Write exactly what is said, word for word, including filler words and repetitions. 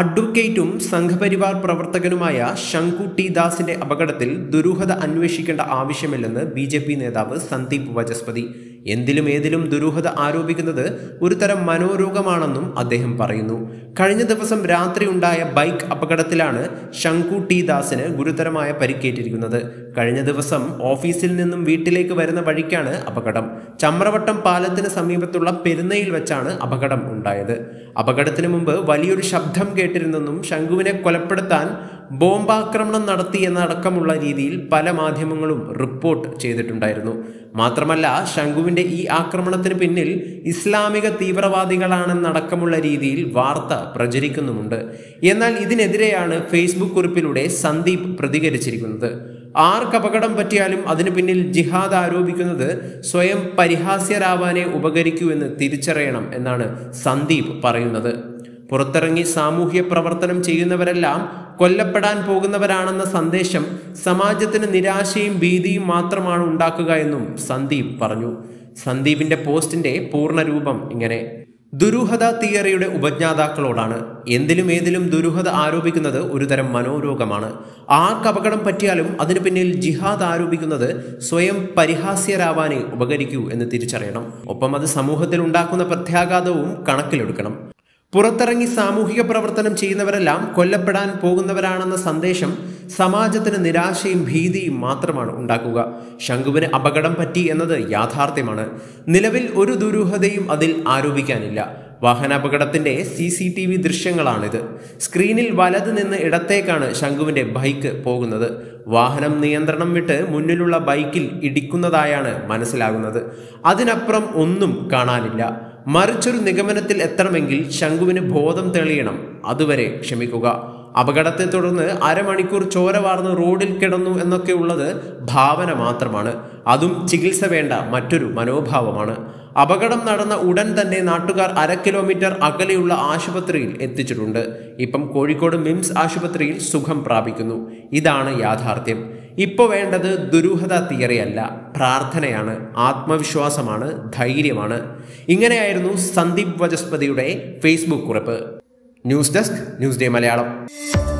അഡ്വക്കേറ്റും സംഘപരിവാർ പ്രവർത്തകനുമായ ശംകു ടി ദാസിന്റെ അപകടത്തിൽ ദുരൂഹത അന്വേഷിക്കേണ്ട ആവശ്യമില്ലെന്ന് ബി ജെ പി നേതാവ് സന്ദീപ് വചസ്പതി. എന്തിലും ഏതിലും ദുരൂഹത ആരോപിക്കുന്നത് ഒരു തരം മനോരോഗമാണെന്നും അദ്ദേഹം പറയുന്നു. കഴിഞ്ഞ ദിവസം രാത്രി ഉണ്ടായ ബൈക്ക് അപകടത്തിലാണ് ശംകു ടി ദാസിന് ഗുരുതരമായ പരിക്കേറ്റിരിക്കുന്നത്. കഴിഞ്ഞ ദിവസം ഓഫീസിൽ നിന്നും വീട്ടിലേക്ക് വരുന്ന വഴിക്കാണ് അപകടം. ചമരവട്ടം പാലത്തിന് സമീപത്തുള്ള പെരുന്നയിൽ വെച്ചാണ് അപകടം ഉണ്ടായത്. അപകടത്തിന് മുമ്പ് വലിയൊരു ശബ്ദം കേട്ടിരുന്നെന്നും ശംഖുവിനെ കൊലപ്പെടുത്താൻ ബോംബാക്രമണം നടത്തിയെന്നടക്കമുള്ള രീതിയിൽ പല മാധ്യമങ്ങളും റിപ്പോർട്ട് ചെയ്തിട്ടുണ്ടായിരുന്നു. മാത്രമല്ല, ശംഖുവിൻ്റെ ഈ ആക്രമണത്തിന് പിന്നിൽ ഇസ്ലാമിക തീവ്രവാദികളാണെന്നടക്കമുള്ള രീതിയിൽ വാർത്ത പ്രചരിക്കുന്നുമുണ്ട്. എന്നാൽ ഇതിനെതിരെയാണ് ഫേസ്ബുക്ക് കുറിപ്പിലൂടെ സന്ദീപ് പ്രതികരിച്ചിരിക്കുന്നത്. ആർക്കപകടം പറ്റിയാലും അതിനു പിന്നിൽ ജിഹാദ് ആരോപിക്കുന്നത് സ്വയം പരിഹാസ്യരാവാനെ ഉപകരിക്കൂ എന്ന് തിരിച്ചറിയണം എന്നാണ് സന്ദീപ് പറയുന്നത്. പുറത്തിറങ്ങി സാമൂഹ്യ പ്രവർത്തനം ചെയ്യുന്നവരെല്ലാം കൊല്ലപ്പെടാൻ പോകുന്നവരാണെന്ന സന്ദേശം സമാജത്തിന് നിരാശയും ഭീതിയും മാത്രമാണ് ഉണ്ടാക്കുക എന്നും സന്ദീപ് പറഞ്ഞു. സന്ദീപിന്റെ പോസ്റ്റിന്റെ പൂർണ്ണരൂപം ഇങ്ങനെ: ദുരൂഹത തിയറിയുടെ ഉപജ്ഞാതാക്കളോടാണ്, എന്തിലും ഏതിലും ദുരൂഹത ആരോപിക്കുന്നത് ഒരുതരം മനോരോഗമാണ്. ആർക്കപകടം പറ്റിയാലും അതിനു പിന്നിൽ ജിഹാദ് ആരോപിക്കുന്നത് സ്വയം പരിഹാസ്യരാവാനെ ഉപകരിക്കൂ എന്ന് തിരിച്ചറിയണം. ഒപ്പം അത് സമൂഹത്തിൽ ഉണ്ടാക്കുന്ന പ്രത്യാഘാതവും കണക്കിലെടുക്കണം. പുറത്തിറങ്ങി സാമൂഹിക പ്രവർത്തനം ചെയ്യുന്നവരെല്ലാം കൊല്ലപ്പെടാൻ പോകുന്നവരാണെന്ന സന്ദേശം സമാജത്തിന് നിരാശയും ഭീതിയും മാത്രമാണ് ഉണ്ടാക്കുക. ശംഖുവിന് അപകടം പറ്റി എന്നത് യാഥാർത്ഥ്യമാണ്. നിലവിൽ ഒരു ദുരൂഹതയും അതിൽ ആരോപിക്കാനില്ല. വാഹനാപകടത്തിന്റെ സി സി ടി വി ദൃശ്യങ്ങളാണിത്. സ്ക്രീനിൽ വലത് നിന്ന് ഇടത്തേക്കാണ് ശംഖുവിന്റെ ബൈക്ക് പോകുന്നത്. വാഹനം നിയന്ത്രണം വിട്ട് മുന്നിലുള്ള ബൈക്കിൽ ഇടിക്കുന്നതായാണ് മനസ്സിലാകുന്നത്. അതിനപ്പുറം ഒന്നും കാണാനില്ല. മറിച്ചൊരു നിഗമനത്തിൽ എത്തണമെങ്കിൽ ശംഖുവിന് ബോധം തെളിയണം. അതുവരെ ക്ഷമിക്കുക. അപകടത്തെ തുടർന്ന് അരമണിക്കൂർ ചോര വാർന്ന് റോഡിൽ കിടന്നു എന്നൊക്കെ ഉള്ളത് ഭാവന മാത്രമാണ്. അതും ചികിത്സ വേണ്ട മറ്റൊരു മനോഭാവമാണ്. അപകടം നടന്ന ഉടൻ തന്നെ നാട്ടുകാർ അര കിലോമീറ്റർ അകലെയുള്ള ആശുപത്രിയിൽ എത്തിച്ചിട്ടുണ്ട്. ഇപ്പം കോഴിക്കോട് മിംസ് ആശുപത്രിയിൽ സുഖം പ്രാപിക്കുന്നു. ഇതാണ് യാഥാർത്ഥ്യം. ഇപ്പോൾ വേണ്ടത് ദുരൂഹത തിയറിയല്ല, പ്രാർത്ഥനയാണ്, ആത്മവിശ്വാസമാണ്, ധൈര്യമാണ്. ഇങ്ങനെയായിരുന്നു സന്ദീപ് വചസ്പതിയുടെ ഫേസ്ബുക്ക് കുറിപ്പ്. News desk, news day Malayalam.